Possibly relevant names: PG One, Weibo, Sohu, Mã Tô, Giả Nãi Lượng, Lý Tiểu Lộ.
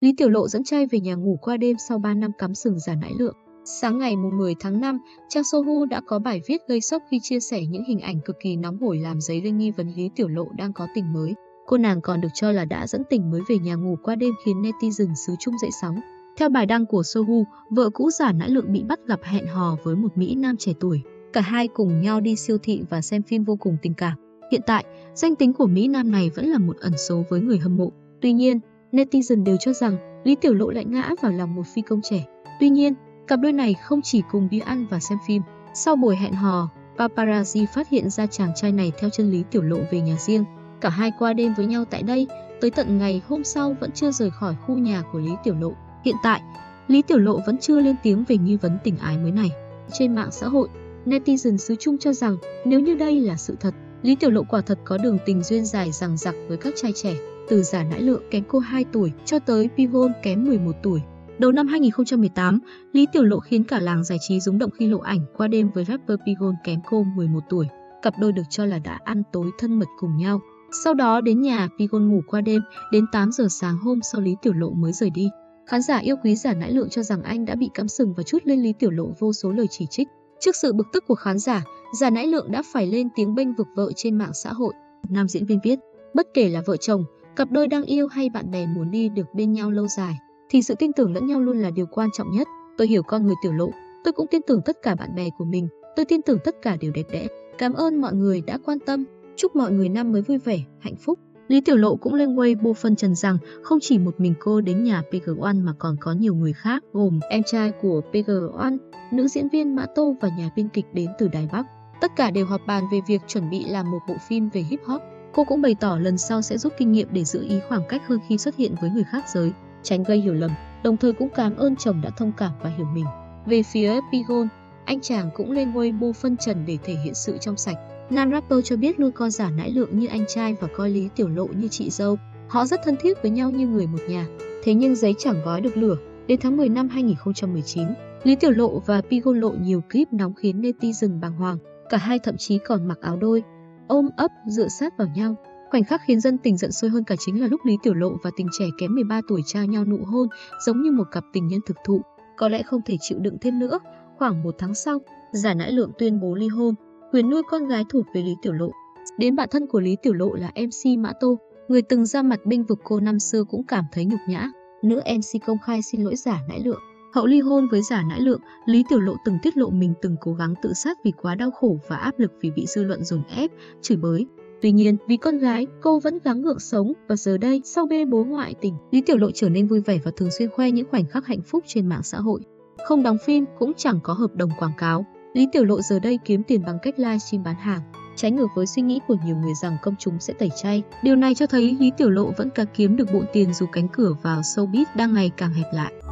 Lý Tiểu Lộ dẫn trai về nhà ngủ qua đêm sau 3 năm cắm sừng Giả Nãi Lượng. Sáng ngày 10 tháng 5, trang Sohu đã có bài viết gây sốc khi chia sẻ những hình ảnh cực kỳ nóng hổi làm dấy lên nghi vấn Lý Tiểu Lộ đang có tình mới. Cô nàng còn được cho là đã dẫn tình mới về nhà ngủ qua đêm khiến netizen xứ Trung dậy sóng. Theo bài đăng của Sohu, vợ cũ Giả Nãi Lượng bị bắt gặp hẹn hò với một mỹ nam trẻ tuổi. Cả hai cùng nhau đi siêu thị và xem phim vô cùng tình cảm. Hiện tại, danh tính của mỹ nam này vẫn là một ẩn số với người hâm mộ. Tuy nhiên, netizen đều cho rằng Lý Tiểu Lộ lại ngã vào lòng một phi công trẻ. Tuy nhiên, cặp đôi này không chỉ cùng đi ăn và xem phim. Sau buổi hẹn hò, paparazzi phát hiện ra chàng trai này theo chân Lý Tiểu Lộ về nhà riêng. Cả hai qua đêm với nhau tại đây, tới tận ngày hôm sau vẫn chưa rời khỏi khu nhà của Lý Tiểu Lộ. Hiện tại, Lý Tiểu Lộ vẫn chưa lên tiếng về nghi vấn tình ái mới này. Trên mạng xã hội, netizen xứ Trung cho rằng nếu như đây là sự thật, Lý Tiểu Lộ quả thật có đường tình duyên dài dằng dặc với các trai trẻ, từ Giả Nãi Lượng kém cô 2 tuổi cho tới PG One kém 11 tuổi. Đầu năm 2018, Lý Tiểu Lộ khiến cả làng giải trí rúng động khi lộ ảnh qua đêm với rapper PG One kém cô 11 tuổi. Cặp đôi được cho là đã ăn tối thân mật cùng nhau. Sau đó đến nhà PG One ngủ qua đêm, đến 8 giờ sáng hôm sau Lý Tiểu Lộ mới rời đi. Khán giả yêu quý Giả Nãi Lượng cho rằng anh đã bị cắm sừng và trút lên Lý Tiểu Lộ vô số lời chỉ trích. Trước sự bực tức của khán giả, Giả Nãi Lượng đã phải lên tiếng bênh vực vợ trên mạng xã hội. Nam diễn viên viết, bất kể là vợ chồng, cặp đôi đang yêu hay bạn bè muốn đi được bên nhau lâu dài, thì sự tin tưởng lẫn nhau luôn là điều quan trọng nhất. Tôi hiểu con người Tiểu Lộ, tôi cũng tin tưởng tất cả bạn bè của mình, tôi tin tưởng tất cả đều đẹp đẽ. Cảm ơn mọi người đã quan tâm, chúc mọi người năm mới vui vẻ, hạnh phúc. Lý Tiểu Lộ cũng lên Weibo phân trần rằng không chỉ một mình cô đến nhà PG One mà còn có nhiều người khác gồm em trai của PG One, nữ diễn viên Mã Tô và nhà biên kịch đến từ Đài Bắc. Tất cả đều họp bàn về việc chuẩn bị làm một bộ phim về hip hop. Cô cũng bày tỏ lần sau sẽ rút kinh nghiệm để giữ ý khoảng cách hơn khi xuất hiện với người khác giới, tránh gây hiểu lầm, đồng thời cũng cảm ơn chồng đã thông cảm và hiểu mình. Về phía PG One, anh chàng cũng lên Weibo phân trần để thể hiện sự trong sạch. Nam rapper cho biết luôn coi Giả Nãi Lượng như anh trai và coi Lý Tiểu Lộ như chị dâu. Họ rất thân thiết với nhau như người một nhà. Thế nhưng giấy chẳng gói được lửa. Đến tháng 10 năm 2019, Lý Tiểu Lộ và PG One lộ nhiều clip nóng khiến netizen bàng hoàng. Cả hai thậm chí còn mặc áo đôi, ôm ấp, dựa sát vào nhau. Khoảnh khắc khiến dân tình giận sôi hơn cả chính là lúc Lý Tiểu Lộ và tình trẻ kém 13 tuổi trao nhau nụ hôn, giống như một cặp tình nhân thực thụ. Có lẽ không thể chịu đựng thêm nữa. Khoảng một tháng sau, Giả Nãi Lượng tuyên bố ly hôn, quyền nuôi con gái thuộc về Lý Tiểu Lộ. Đến bạn thân của Lý Tiểu Lộ là MC Mã Tô, người từng ra mặt bênh vực cô năm xưa cũng cảm thấy nhục nhã. Nữ MC công khai xin lỗi Giả Nãi Lượng. Hậu ly hôn với Giả Nãi Lượng, Lý Tiểu Lộ từng tiết lộ mình từng cố gắng tự sát vì quá đau khổ và áp lực vì bị dư luận dồn ép, chửi bới. Tuy nhiên, vì con gái, cô vẫn gắng gượng sống và giờ đây, sau bê bối ngoại tình, Lý Tiểu Lộ trở nên vui vẻ và thường xuyên khoe những khoảnh khắc hạnh phúc trên mạng xã hội. Không đóng phim cũng chẳng có hợp đồng quảng cáo. Lý Tiểu Lộ giờ đây kiếm tiền bằng cách livestream bán hàng, trái ngược với suy nghĩ của nhiều người rằng công chúng sẽ tẩy chay. Điều này cho thấy Lý Tiểu Lộ vẫn cả kiếm được bộn tiền dù cánh cửa vào showbiz đang ngày càng hẹp lại.